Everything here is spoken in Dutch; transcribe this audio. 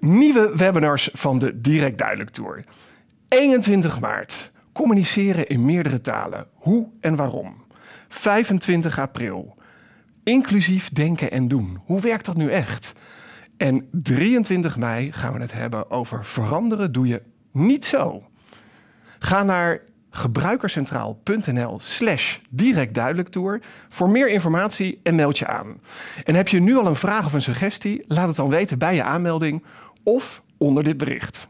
Nieuwe webinars van de Direct Duidelijk Tour. 21 maart. Communiceren in meerdere talen. Hoe en waarom. 25 april. Inclusief denken en doen. Hoe werkt dat nu echt? En 23 mei gaan we het hebben over veranderen doe je niet zo. Ga naar gebruikerscentraal.nl/directduidelijktour voor meer informatie en meld je aan. En heb je nu al een vraag of een suggestie? Laat het dan weten bij je aanmelding of onder dit bericht.